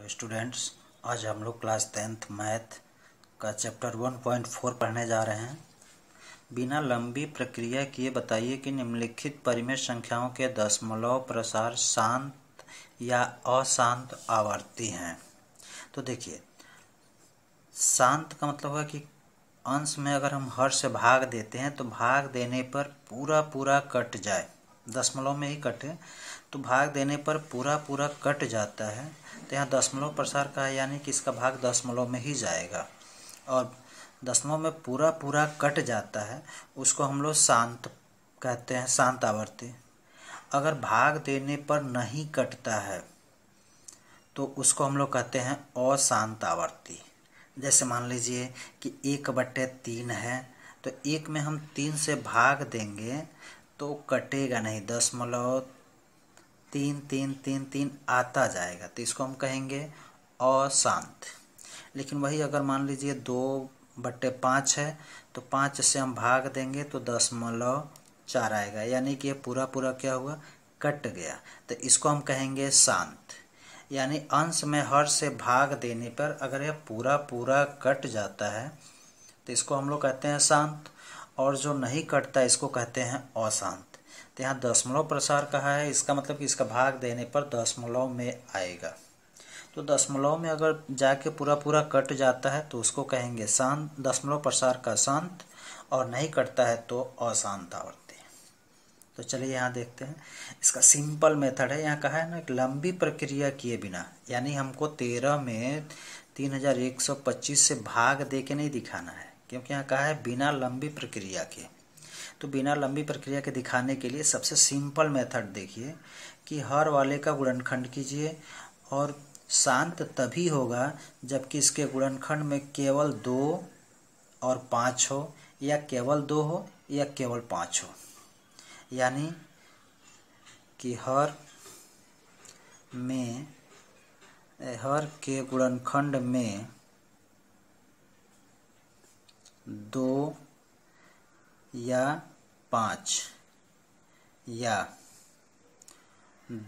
Hello students, आज हम लोग क्लास 10th मैथ का चैप्टर 1.4 पढ़ने जा रहे हैं। बिना लंबी प्रक्रिया किए बताइए कि निम्नलिखित परिमेय संख्याओं के दशमलव प्रसार शांत या अशांत आवर्ती हैं। तो देखिए, शांत का मतलब है कि अंश में अगर हम हर से भाग देते हैं तो भाग देने पर पूरा कट जाए, दशमलव में ही कटे तो भाग देने पर पूरा कट जाता है। तो यहाँ दशमलव प्रसार का है, यानी कि इसका भाग दशमलव में ही जाएगा और दशमलव में पूरा कट जाता है, उसको हम लोग शांत कहते हैं, शांत आवर्ती। अगर भाग देने पर नहीं कटता है तो उसको हम लोग कहते हैं अशांत आवर्ती। जैसे मान लीजिए कि 1/3 है, तो 1 में हम 3 से भाग देंगे तो कटेगा नहीं, 0.3333 आता जाएगा, तो इसको हम कहेंगे अशांत। लेकिन वही अगर मान लीजिए 2/5 है, तो 5 से हम भाग देंगे तो 0.4 आएगा, यानी कि ये पूरा क्या हुआ, कट गया, तो इसको हम कहेंगे शांत। यानी अंश में हर से भाग देने पर अगर यह पूरा कट जाता है तो इसको हम लोग कहते हैं शांत, और जो नहीं कटता इसको कहते हैं अशांत। तो यहाँ दशमलव प्रसार कहा है, इसका मतलब कि इसका भाग देने पर दशमलव में आएगा, तो दशमलव में अगर जाके पूरा कट जाता है तो उसको कहेंगे शांत, दशमलव प्रसार का शांत, और नहीं कटता है तो अशांत आवर्ती। तो चलिए यहाँ देखते हैं, इसका सिंपल मेथड है। यहाँ कहा है ना, एक लंबी प्रक्रिया किए बिना, यानी हमको 13 में 3125 से भाग दे के नहीं दिखाना है, क्योंकि यहाँ कहा है बिना लंबी प्रक्रिया के। तो बिना लंबी प्रक्रिया के दिखाने के लिए सबसे सिंपल मेथड देखिए कि हर वाले का गुणनखंड कीजिए, और शांत तभी होगा जबकि इसके गुणनखंड में केवल 2 और 5 हो, या केवल 2 हो, या केवल 5 हो। यानी कि हर के गुणनखंड में 2 या 5, या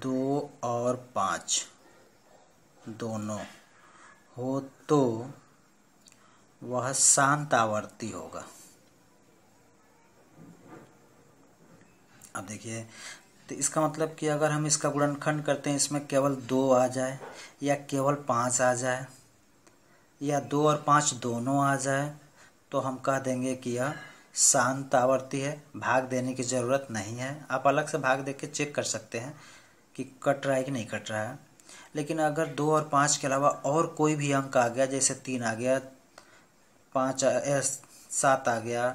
2 और 5 दोनों हो तो वह शांत आवर्ती होगा। अब देखिए, तो इसका मतलब कि अगर हम इसका गुणनखंड करते हैं, इसमें केवल 2 आ जाए, या केवल 5 आ जाए, या 2 और 5 दोनों आ जाए, तो हम कह देंगे कि यह शांत आवर्ती है, भाग देने की ज़रूरत नहीं है। आप अलग से भाग दे के चेक कर सकते हैं कि कट रहा है कि नहीं कट रहा है। लेकिन अगर 2 और 5 के अलावा और कोई भी अंक आ गया, जैसे 3 आ गया, 5 7 आ गया,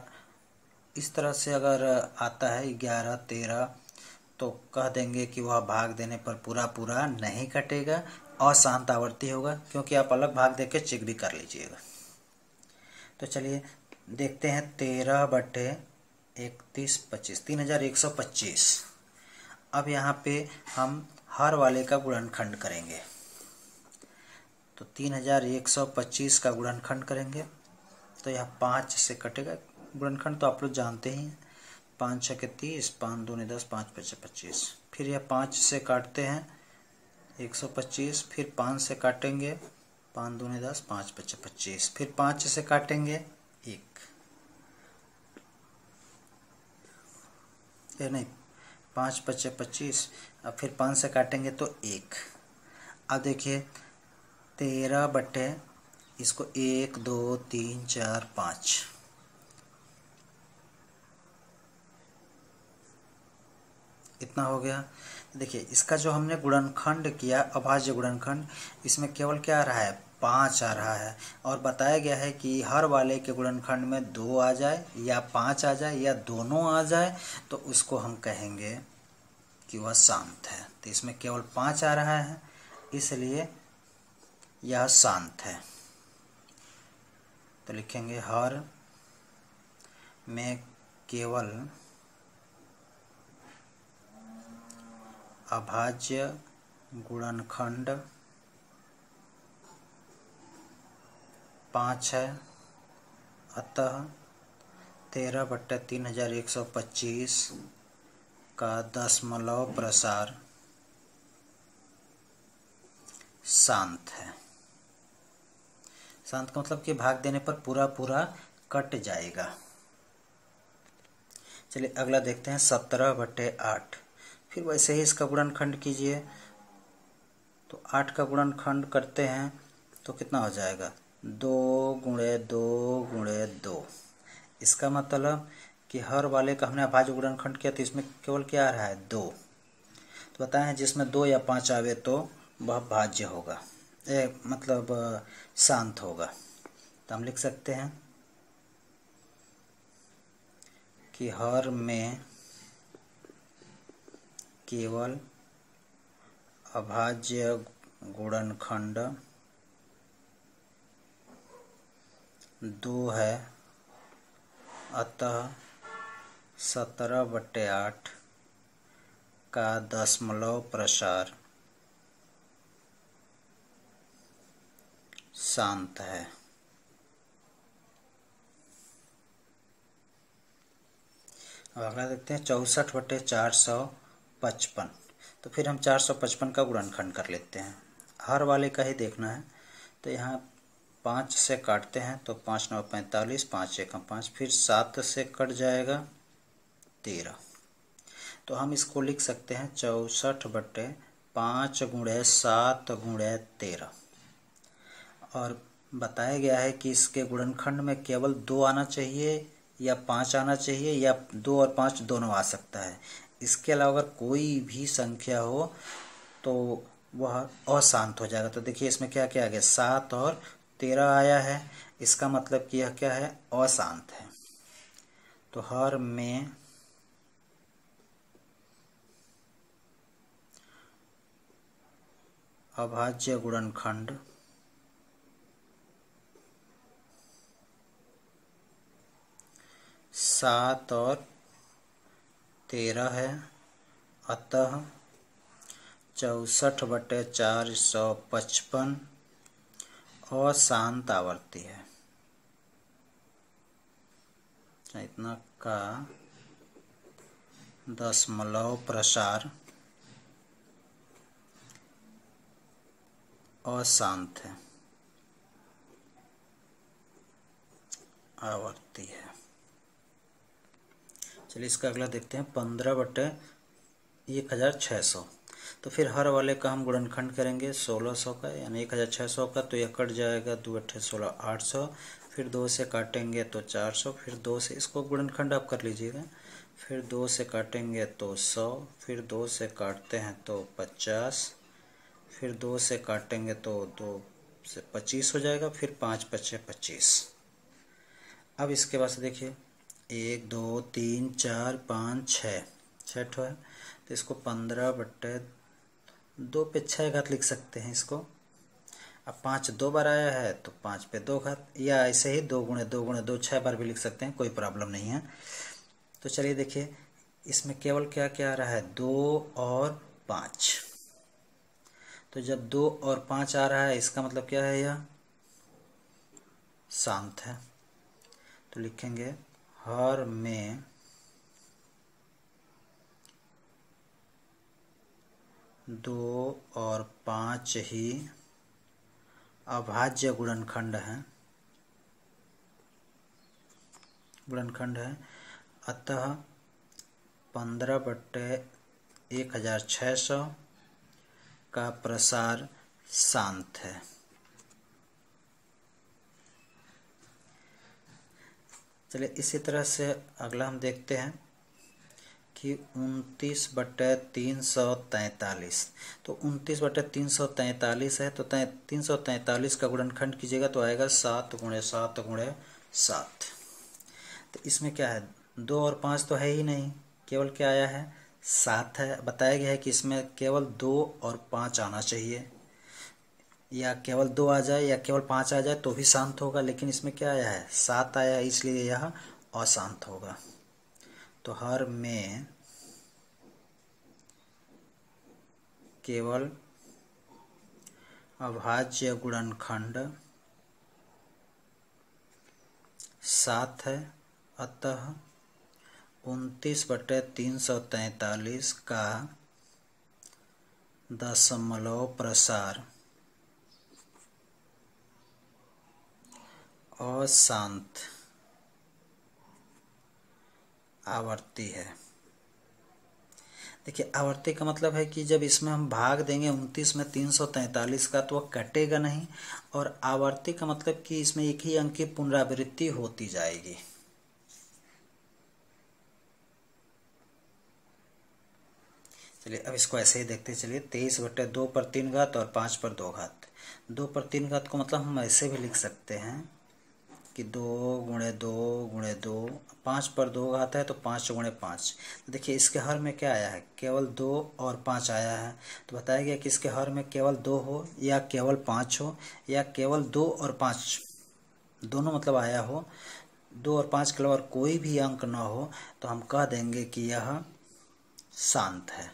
इस तरह से अगर आता है 11 13, तो कह देंगे कि वह भाग देने पर पूरा नहीं कटेगा और शांत आवर्ती होगा, क्योंकि आप अलग भाग दे के चेक भी कर लीजिएगा। तो चलिए देखते हैं, 13/3125, 3125। अब यहाँ पे हम हर वाले का गुणनखंड करेंगे, तो 3125 का गुणनखंड करेंगे, तो यहाँ 5 से कटेगा। गुणनखंड तो आप लोग जानते ही हैं, 5 6 के 30, 5 2 10, 5 5 25। फिर यह 5 से काटते हैं 125, फिर 5 से काटेंगे 5 2 10, 5 5 25, फिर 5 से काटेंगे 1, या नहीं, 5 5 25, अब फिर 5 से काटेंगे तो 1। अब देखिए, 13 बटे इसको 1 2 3 4 5, इतना हो गया। देखिए, इसका जो हमने गुणनखंड किया, अभाज्य गुणनखंड, इसमें केवल क्या आ रहा है, 5 आ रहा है, और बताया गया है कि हर वाले के गुणनखंड में 2 आ जाए, या 5 आ जाए, या दोनों आ जाए, तो उसको हम कहेंगे कि वह शांत है। तो इसमें केवल 5 आ रहा है, इसलिए यह शांत है। तो लिखेंगे हर में केवल अभाज्य गुणनखंड 5 है, अतः 13/3125 का दशमलव प्रसार शांत है। शांत का मतलब कि भाग देने पर पूरा पूरा कट जाएगा। चलिए अगला देखते हैं 17/8। फिर वैसे ही इसका गुणनखंड कीजिए, तो 8 का गुणनखंड करते हैं तो कितना हो जाएगा 2 × 2 × 2। इसका मतलब कि हर वाले का हमने अभाज्य गुणनखंड किया तो इसमें केवल क्या आ रहा है 2। तो बताएं जिसमें 2 या 5 आवे तो वह भाज्य होगा, मतलब शांत होगा। तो हम लिख सकते हैं कि हर में केवल अभाज्य गुणनखंड 2 है, अतः 17/8 का दशमलव प्रसार शांत है। अब अगला देखते हैं 64/455। तो फिर हम 455 का गुणनखंड कर लेते हैं, हर वाले का ही देखना है। तो यहाँ 5 से काटते हैं तो 5×9 45, 5×1 5, फिर 7 से कट जाएगा 13। तो हम इसको लिख सकते हैं 64/5 × 7 × 13। और बताया गया है कि इसके गुणनखंड में केवल 2 आना चाहिए या 5 आना चाहिए, या 2 और 5 दोनों आ सकता है। इसके अलावा अगर कोई भी संख्या हो तो वह अशांत हो जाएगा। तो देखिए इसमें क्या क्या आ गया, 7 और 13 आया है। इसका मतलब कि यह क्या है अशांत है। तो हर में अभाज्य गुणनखंड 7 और 13 है, अतः 64/455 अशांत आवर्ती है। इतना का दशमलव प्रसार अशांत है, आवर्ती है। चलिए इसका अगला देखते हैं 15/1600। तो फिर हर वाले का हम गुणनखंड करेंगे 1600 का यानी 1600 का। तो यह कट जाएगा 2×8 16, 800। फिर 2 से काटेंगे तो 400, फिर 2 से इसको गुणनखंड आप कर लीजिएगा। फिर 2 से काटेंगे तो 100, फिर 2 से काटते हैं तो 50, फिर 2 से काटेंगे तो 2 से 25 हो जाएगा, फिर 5×5 = 25। अब इसके बाद से देखिए 1 2 3 4 5 6 है। तो इसको 15/2 पे 6 घात लिख सकते हैं इसको। अब 5 2 बार आया है तो 5 पे 2 घात, या ऐसे ही 2 × 2 × 2 6 बार भी लिख सकते हैं, कोई प्रॉब्लम नहीं है। तो चलिए देखिए इसमें केवल क्या क्या आ रहा है 2 और 5। तो जब 2 और 5 आ रहा है इसका मतलब क्या है यह शांत है। तो लिखेंगे हर में दो और 5 ही अभाज्य गुणनखंड है, अतः 15/1600 का प्रसार शांत है। चलिए इसी तरह से अगला हम देखते हैं कि 29/343। तो 29/343 है, तो 343 का गुणनखंड कीजिएगा तो आएगा 7 × 7 × 7। तो इसमें क्या है 2 और 5 तो है ही नहीं, केवल क्या आया है 7 है। बताया गया है कि इसमें केवल 2 और 5 आना चाहिए, या केवल 2 आ जाए या केवल 5 आ जाए तो भी शांत होगा। लेकिन इसमें क्या आया है 7 आया, इसलिए यह अशांत होगा। तो हर में केवल अभाज्य गुणनखंड 7 है, अतः 29/343 का दशमलव प्रसार अशांत आवर्ती है। देखिए आवर्ती का मतलब है कि जब इसमें हम भाग देंगे 29 में 343 का तो वह कटेगा नहीं, और आवर्ती का मतलब कि इसमें एक ही अंक की पुनरावृत्ति होती जाएगी। चलिए अब इसको ऐसे ही देखते चलिए। 23/2/3 और 5/2। 2/3 को मतलब हम ऐसे भी लिख सकते हैं कि 2 × 2 × 2, 5/2 है तो 5 × 5। देखिए इसके हर में क्या आया है, केवल 2 और 5 आया है, तो बताया गया कि इसके हर में केवल 2 हो या केवल 5 हो या केवल 2 और 5 दोनों मतलब आया हो, 2 और 5 के अलावा कोई भी अंक ना हो तो हम कह देंगे कि यह शांत है।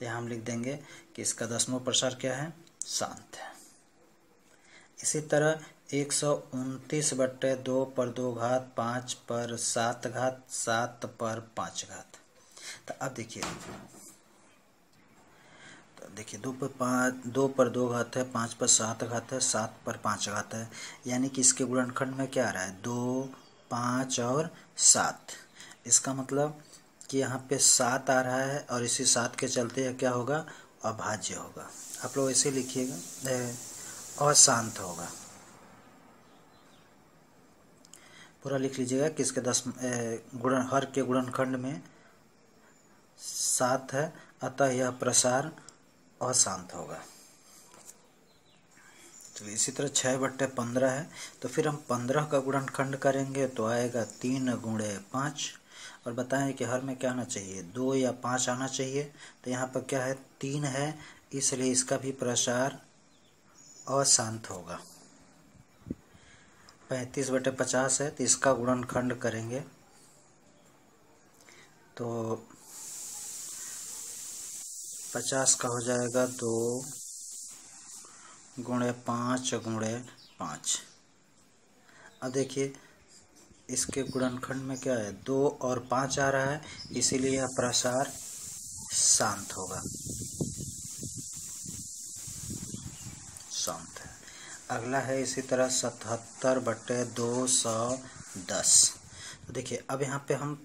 तो यहाँ हम लिख देंगे कि इसका 10वां प्रसार क्या है, शांत है। इसी तरह 129/2/2, 5/7, 7/5। तो अब देखिए, तो देखिए 2/5, 2/2 है, 5/7 है, 7/5 है, यानी कि इसके गुणनखंड में क्या आ रहा है 2, 5 और 7। इसका मतलब कि यहाँ पे 7 आ रहा है और इसी 7 के चलते यह क्या होगा, अभाज्य होगा। आप लोग ऐसे लिखिएगा, अशांत होगा। पूरा लिख लीजिएगा कि इसके 10 गुणन, हर के गुणनखंड में 7 है, अतः यह प्रसार अशांत होगा। चलिए इसी तरह 6/15 है, तो फिर हम 15 का गुणनखंड करेंगे तो आएगा 3 × 5, और बताएं कि हर में क्या आना चाहिए, 2 या 5 आना चाहिए। तो यहाँ पर क्या है, 3 है, इसलिए इसका भी प्रसार अशांत होगा। 35/50 है, तो इसका गुणनखंड करेंगे तो 50 का हो जाएगा 2 × 5 × 5। अब देखिए इसके गुणनखंड में क्या है, 2 और 5 आ रहा है, इसीलिए यह प्रसार शांत होगा, शांत है। अगला है इसी तरह 77/210। तो देखिए अब यहाँ पे हम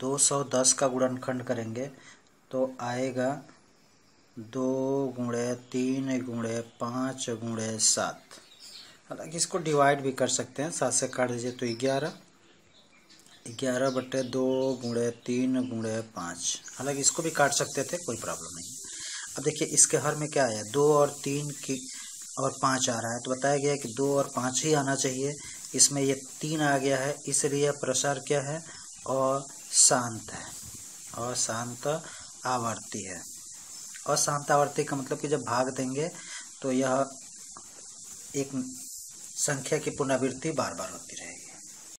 210 का गुणनखंड करेंगे तो आएगा 2 × 3 × 5 × 7। हालांकि इसको डिवाइड भी कर सकते हैं, 7 से काट दीजिए तो 11, 11/2 × 3 × 5। हालांकि इसको भी काट सकते थे, कोई प्रॉब्लम नहीं। अब देखिए इसके हर में क्या आया, 2 और 3 और 5 आ रहा है, तो बताया गया है कि 2 और 5 ही आना चाहिए। इसमें ये 3 आ गया है, इसलिए प्रसार क्या है, अशांत है, अशांत आवर्ती है। अशांत आवर्ती का मतलब कि जब भाग देंगे तो यह एक संख्या की पुनरावृत्ति बार बार होती रहेगी।